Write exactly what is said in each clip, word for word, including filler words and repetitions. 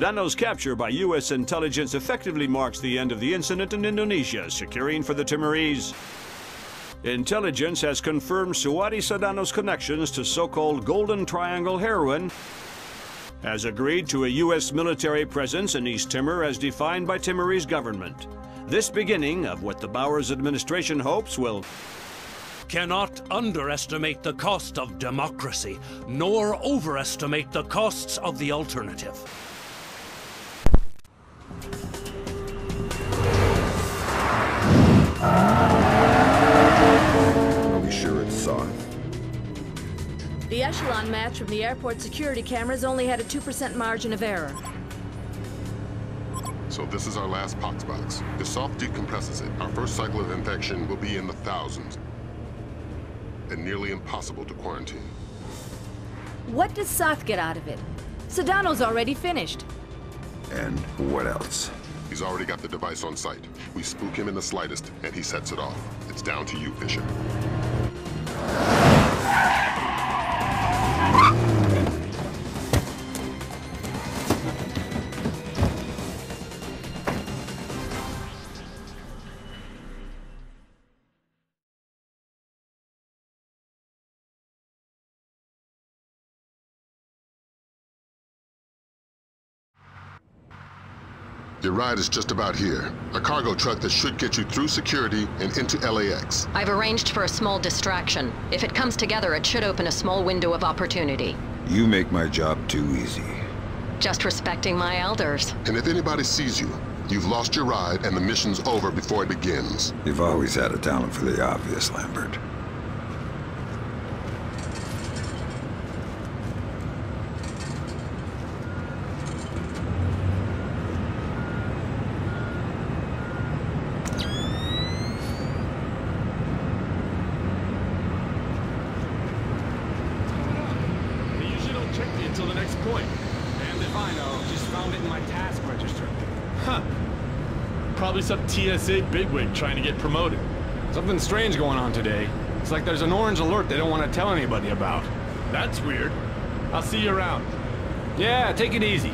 Sadono's capture by U S intelligence effectively marks the end of the incident in Indonesia, securing for the Timorese. Intelligence has confirmed Suwari Sadono's connections to so-called Golden Triangle heroin, has agreed to a U S military presence in East Timor as defined by Timorese government. This beginning of what the Bowers administration hopes will cannot underestimate the cost of democracy, nor overestimate the costs of the alternative. Are we sure it's Soth? The Echelon match from the airport security cameras only had a two percent margin of error. So this is our last Pox Box. If Soth decompresses it, our first cycle of infection will be in the thousands, and nearly impossible to quarantine. What does Soth get out of it? Sadono's already finished. And what else? He's already got the device on site. We spook him in the slightest, and he sets it off. It's down to you, Fisher. Your ride is just about here. A cargo truck that should get you through security and into L A X. I've arranged for a small distraction. If it comes together, it should open a small window of opportunity. You make my job too easy. Just respecting my elders. And if anybody sees you, you've lost your ride and the mission's over before it begins. You've always had a talent for the obvious, Lambert. Some T S A bigwig trying to get promoted. Something strange going on today. It's like there's an orange alert they don't want to tell anybody about. That's weird. I'll see you around. Yeah, take it easy.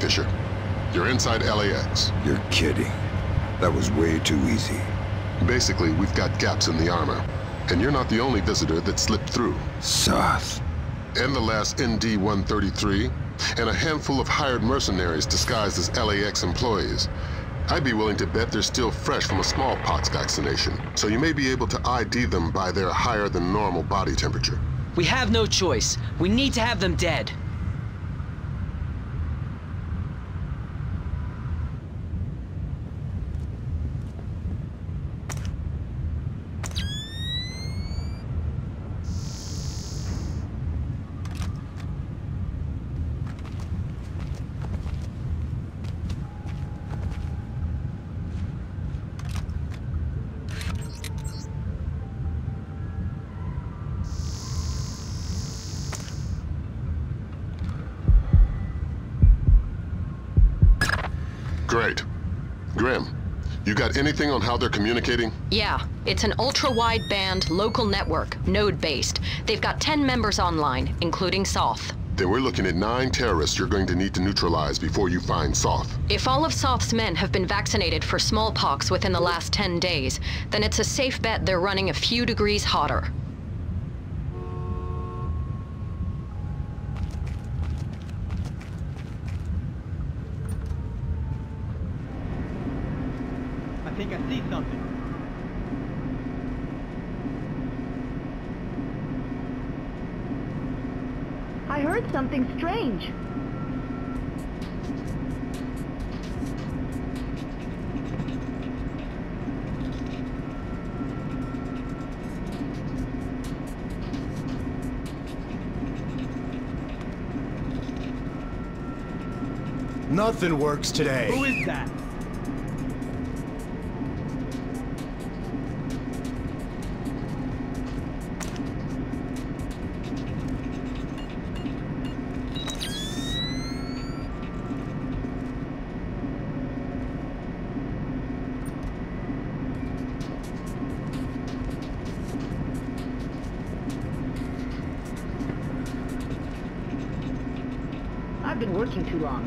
Fisher, you're inside L A X. You're kidding. That was way too easy. Basically, we've got gaps in the armor, and you're not the only visitor that slipped through. Soth. And the last N D one thirty-three, and a handful of hired mercenaries disguised as L A X employees. I'd be willing to bet they're still fresh from a smallpox vaccination, so you may be able to I D them by their higher than normal body temperature. We have no choice. We need to have them dead. Great. Grim, you got anything on how they're communicating? Yeah. It's an ultra-wideband local network, node-based. They've got ten members online, including Soth. Then we're looking at nine terrorists you're going to need to neutralize before you find Soth. If all of Soth's men have been vaccinated for smallpox within the last ten days, then it's a safe bet they're running a few degrees hotter. Something strange. Nothing works today. Who is that? been working too long.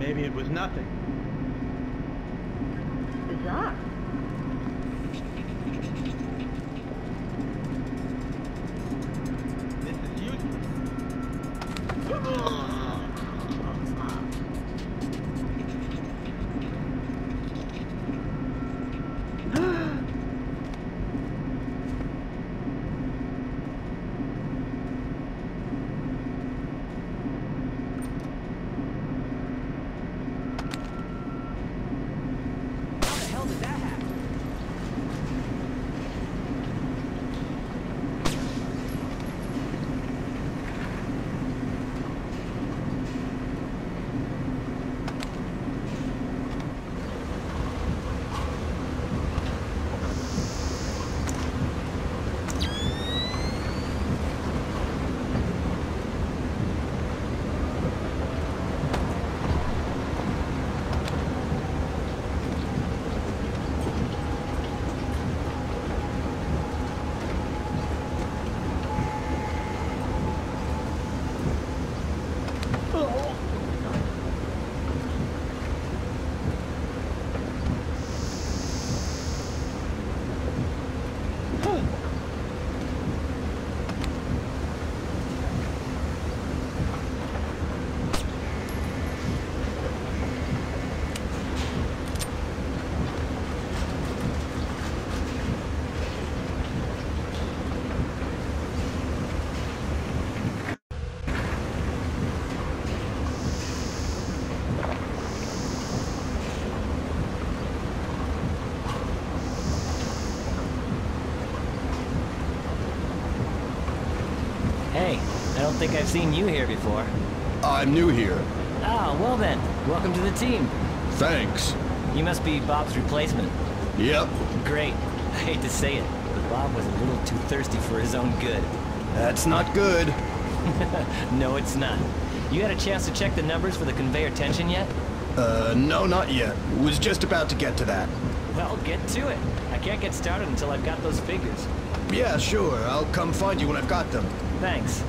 Maybe it was nothing. Bizarre. This is I don't think I've seen you here before. I'm new here. Ah, well then, welcome to the team. Thanks. You must be Bob's replacement. Yep. Great. I hate to say it, but Bob was a little too thirsty for his own good. That's not good. No, it's not. You had a chance to check the numbers for the conveyor tension yet? Uh, no, not yet. Was just about to get to that. Well, get to it. I can't get started until I've got those figures. Yeah, sure. I'll come find you when I've got them. Thanks.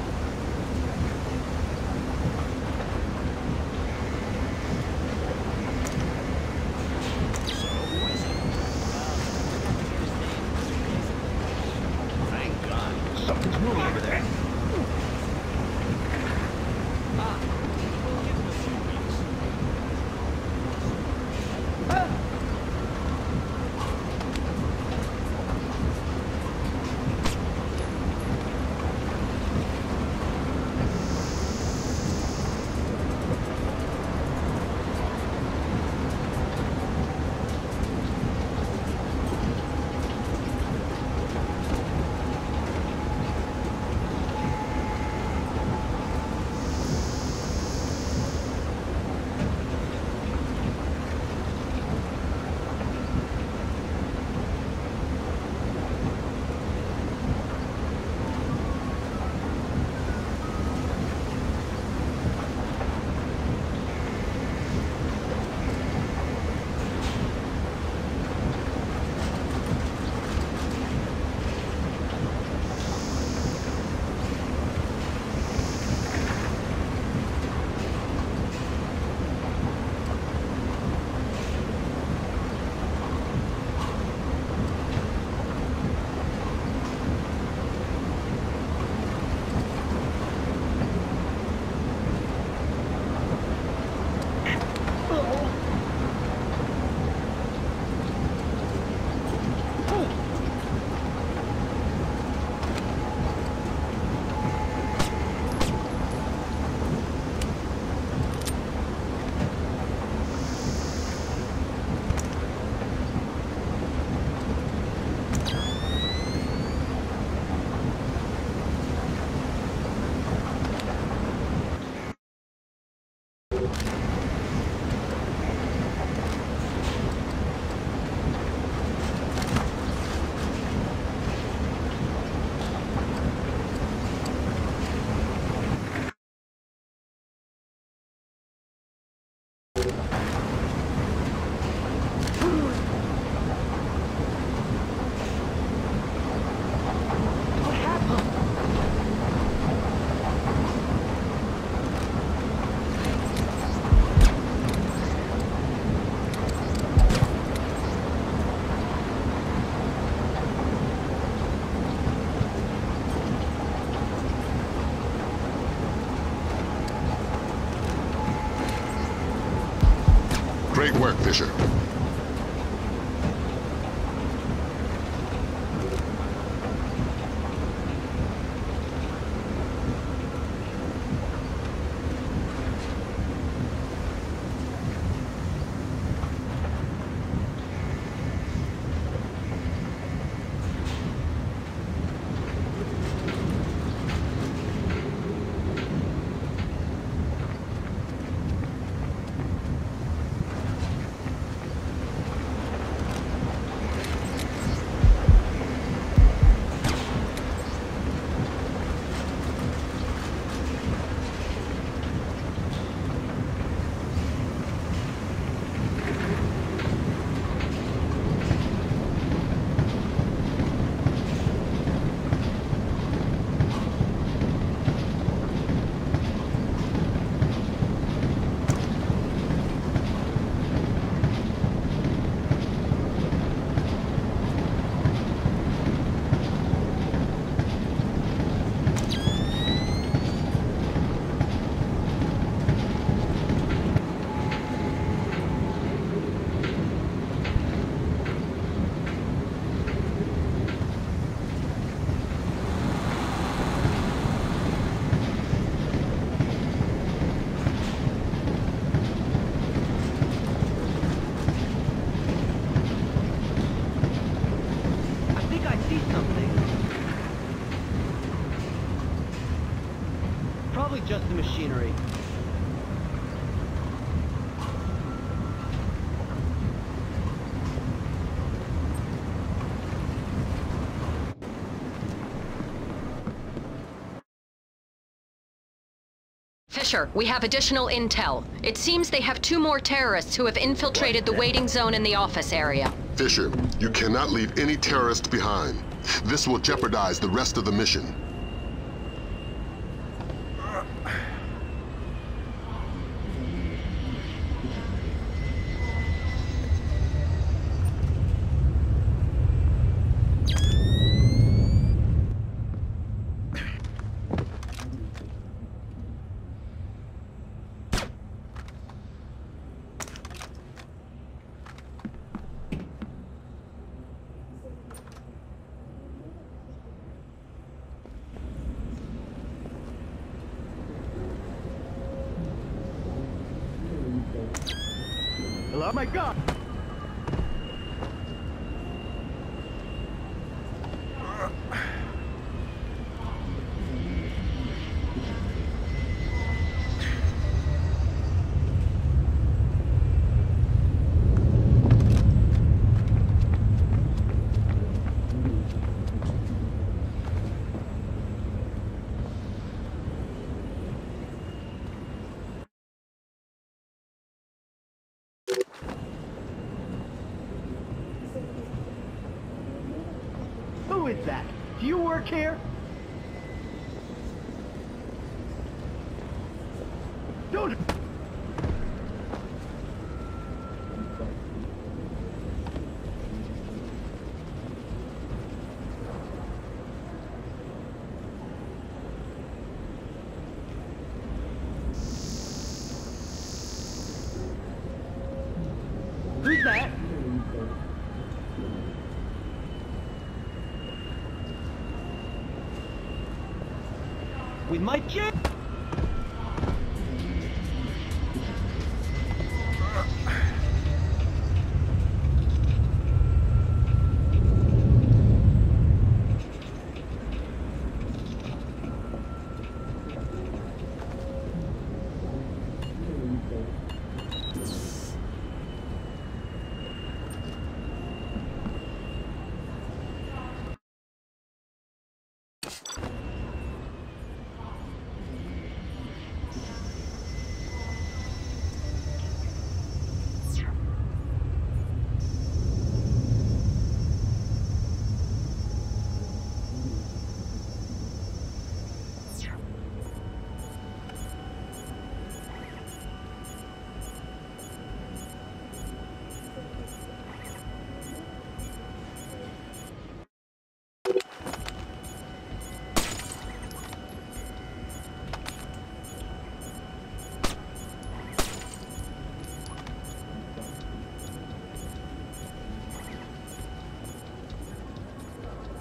Great work, Fisher. Just the machinery. Fisher, we have additional intel. It seems they have two more terrorists who have infiltrated the waiting zone in the office area. Fisher, you cannot leave any terrorists behind. This will jeopardize the rest of the mission. Oh my God! That. Do you work here? Don't... Who's that? With my jet!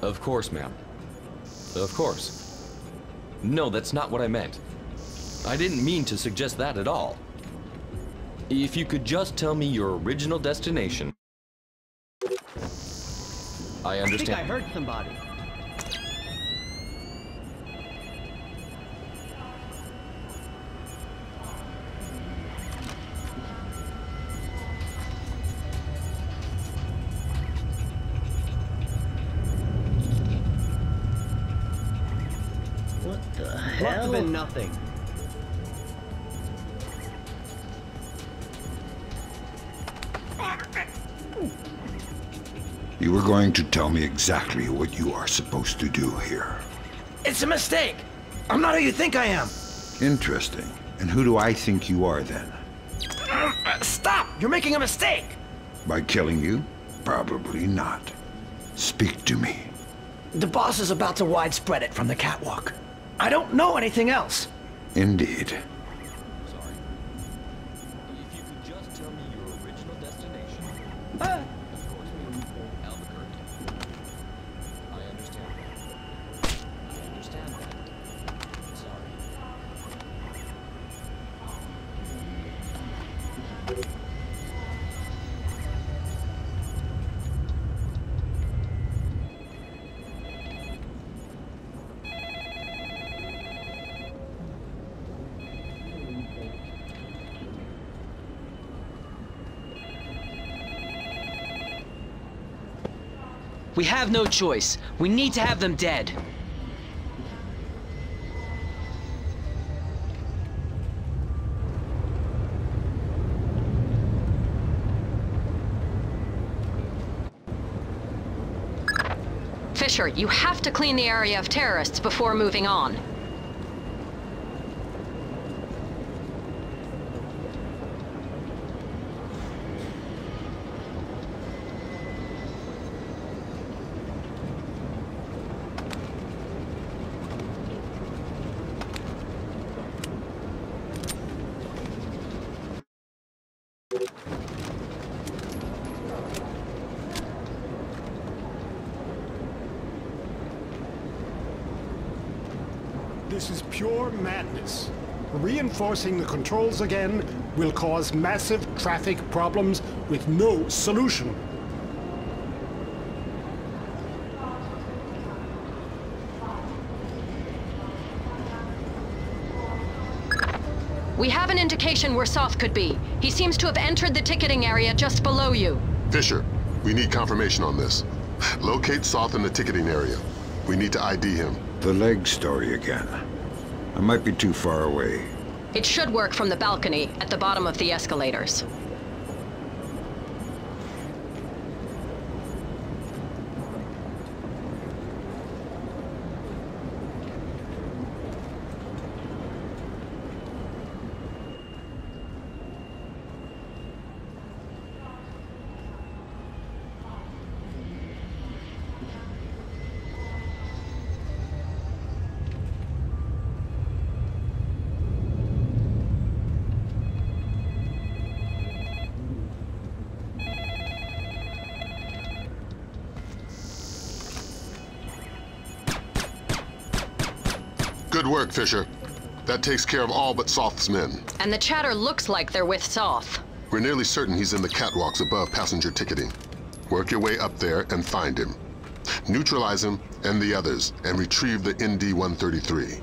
Of course, ma'am. Of course. No, that's not what I meant. I didn't mean to suggest that at all. If you could just tell me your original destination. I understand. I think I heard somebody. What the hell? Must have been nothing. You were going to tell me exactly what you are supposed to do here. It's a mistake! I'm not who you think I am! Interesting. And who do I think you are, then? Stop! You're making a mistake! By killing you? Probably not. Speak to me. The boss is about to widespread it from the catwalk. I don't know anything else. Indeed. We have no choice. We need to have them dead. Fisher, you have to clean the area of terrorists before moving on. This is pure madness. Reinforcing the controls again will cause massive traffic problems with no solution. We have an indication where Soth could be. He seems to have entered the ticketing area just below you. Fisher, we need confirmation on this. Locate Soth in the ticketing area. We need to I D him. The leg story again. I might be too far away. It should work from the balcony at the bottom of the escalators. Good work, Fisher. That takes care of all but Soth's men. And the chatter looks like they're with Soth. We're nearly certain he's in the catwalks above passenger ticketing. Work your way up there and find him. Neutralize him and the others, and retrieve the N D one thirty-three.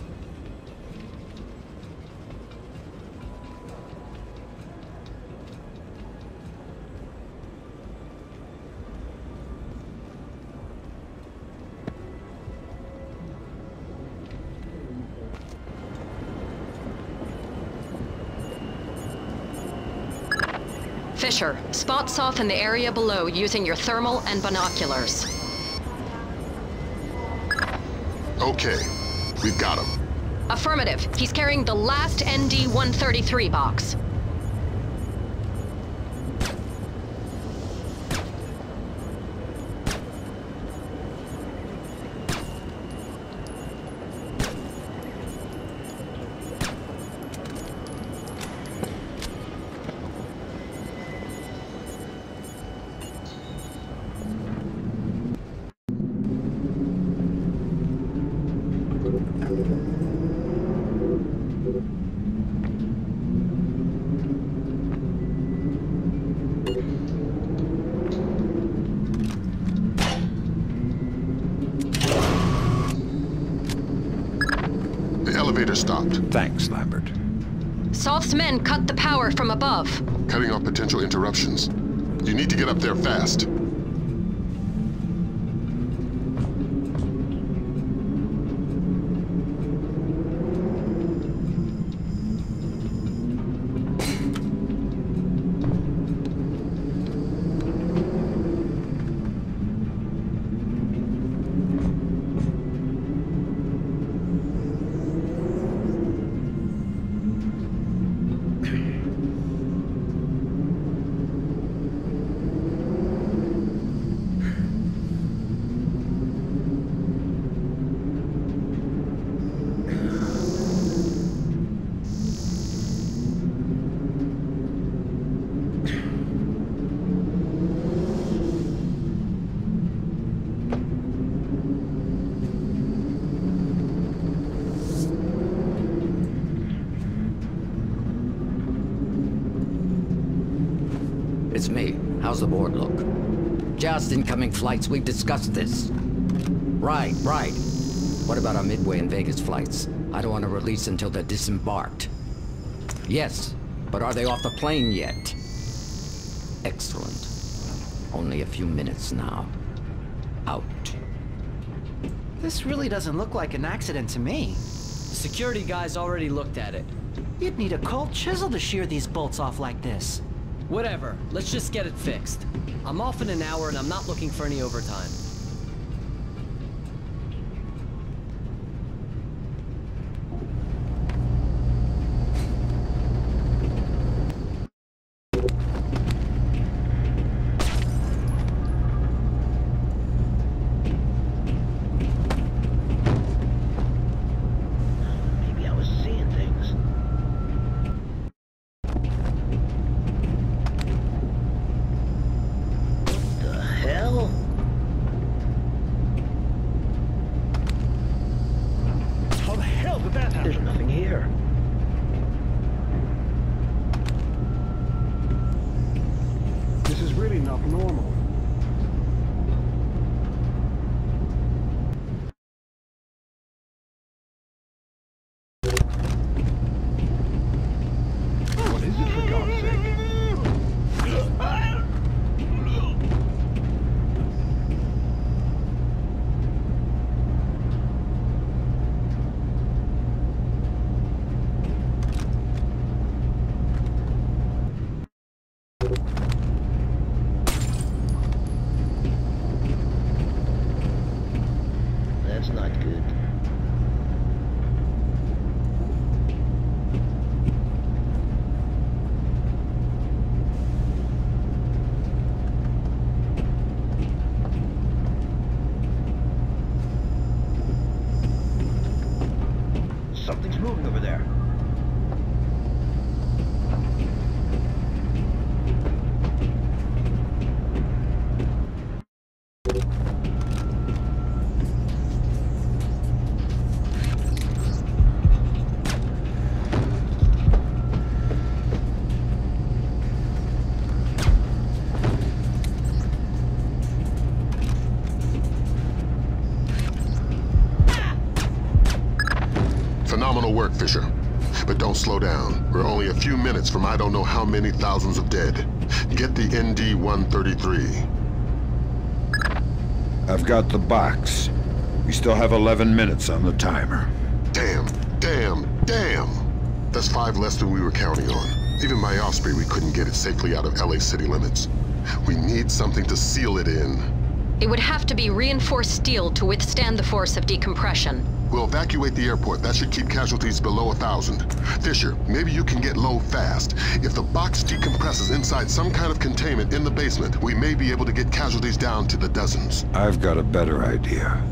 Fisher, spot Soth in the area below using your thermal and binoculars. Okay, we've got him. Affirmative. He's carrying the last N D one thirty-three box. elevator stopped. Thanks, Lambert. Soth's men cut the power from above. Cutting off potential interruptions. You need to get up there fast. It's me. How's the board look? Just incoming flights. We've discussed this. Right, right. What about our Midway and Vegas flights? I don't want to release until they're disembarked. Yes, but are they off the plane yet? Excellent. Only a few minutes now. Out. This really doesn't look like an accident to me. The security guys already looked at it. You'd need a cold chisel to shear these bolts off like this. Whatever. Let's just get it fixed. I'm off in an hour and I'm not looking for any overtime. Phenomenal work, Fisher. But don't slow down. We're only a few minutes from I don't know how many thousands of dead. Get the N D one thirty-three. I've got the box. We still have eleven minutes on the timer. Damn, damn, damn! That's five less than we were counting on. Even by Osprey, we couldn't get it safely out of L A city limits. We need something to seal it in. It would have to be reinforced steel to withstand the force of decompression. We'll evacuate the airport. That should keep casualties below a thousand. Fisher, maybe you can get low fast. If the box decompresses inside some kind of containment in the basement, we may be able to get casualties down to the dozens. I've got a better idea.